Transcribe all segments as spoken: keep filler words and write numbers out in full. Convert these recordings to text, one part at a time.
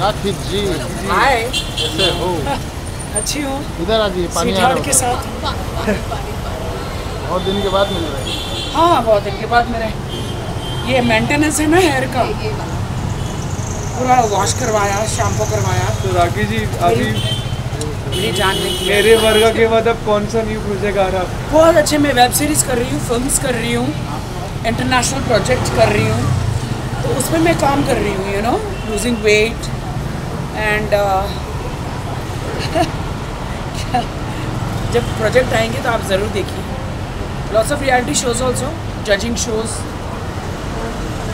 राखी जी हाय, कैसे हो? अच्छी हो? इधर आ जाइए, पानी आ रहा है के साथ। बहुत दिन के बाद मिल रहे हैं। हाँ, बहुत दिन के बाद मिले। ये मेंटेनेंस है ना हेयर का, पूरा वॉश करवाया, शैम्पू करवाया। तो राखी जी अभी मेरी जान नहीं, मेरे वर्ग के बाद अब कौन सा न्यू प्रोजेक्ट आ रहा है? बहुत अच्छे, मैं वेब सीरीज़ कर रही हूँ, फिल्म्स कर रही हूँ, इंटरनेशनल प्रोजेक्ट कर रही हूँ, तो उसमें मैं काम कर रही हूँ, you know, losing weight and uh, जब प्रोजेक्ट आएंगे तो आप ज़रूर देखिए। Lots of reality shows also, judging shows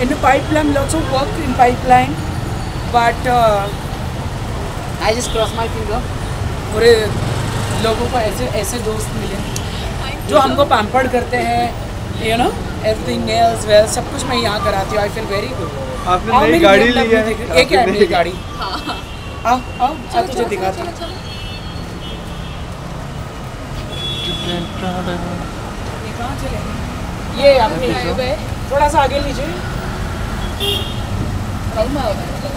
in pipeline, lots of work in pipeline, but I just cross my finger पूरे लोगों को ऐसे ऐसे दोस्त मिले जो हमको पैम्पर्ड करते हैं, you know, everything else well, सब कुछ मैं यहाँ कराती हूँ। I feel very good. आपने नई गाड़ी ली है? एक है मेरी गाड़ी। हाँ आओ आओ, मैं तुझे दिखाती हूँ। ये कहाँ चले? ये अपनी हाईवे, थोड़ा सा आगे लीजिए।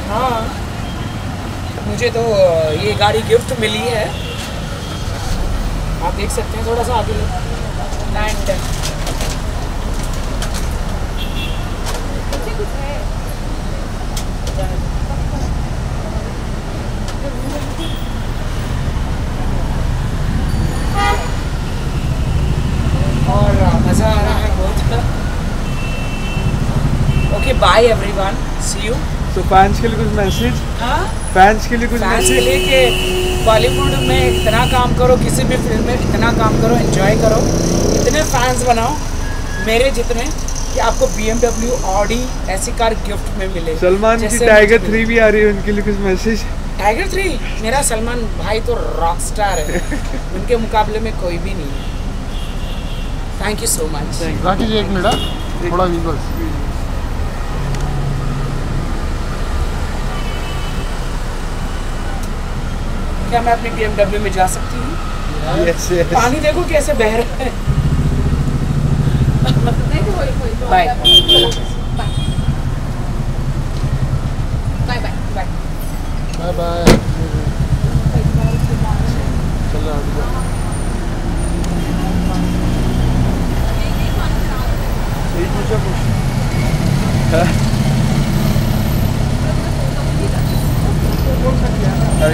हाँ, मुझे तो ये गाड़ी गिफ्ट मिली है, आप देख सकते हैं, थोड़ा सा आगे land. Bye everyone, see you. तो फैंस के लिए कुछ मैसेज? हाँ, फैंस के लिए कुछ मैसेज? फैंस के लिए कि बॉलीवुड में इतना काम करो, किसी भी फिल्म में इतना काम करो, एंजॉय करो, इतने फैंस बनाओ मेरे जितने कि आपको बी एम डब्ल्यू, ऑडी ऐसी कार गिफ्ट में मिले। सलमान की टाइगर थ्री भी आ रही है, उनके लिए कुछ मैसेज? टाइगर थ्री, मेरा सलमान भाई तो रॉक स्टार है उनके मुकाबले में कोई भी नहीं है। Thank you so much. Rakhi ji एक मिनट, थोड़ा विजुअल्स। क्या मैं अपनी बी एम डब्ल्यू में जा सकती हूँ? yes, yes. पानी देखो कैसे बह रहा है। Bye bye bye bye bye. चलो यही पूछा पूछ।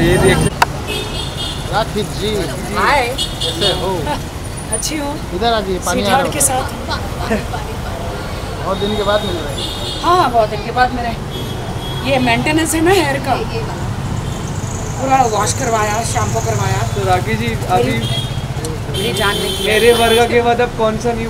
ये देख राखी जी हाय, कैसे हो? अच्छी हो? इधर आ जाइए, पानी आ रहा है के साथ। बहुत दिन के बाद मिल रहे हैं। हाँ, बहुत दिन के बाद मिले। ये मेंटेनेंस है ना हेयर का, पूरा वॉश करवाया, शैम्पू करवाया। तो राखी जी अभी मेरी जान नहीं, मेरे वर्ग के बाद अब कौन सा न्यू